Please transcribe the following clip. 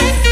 I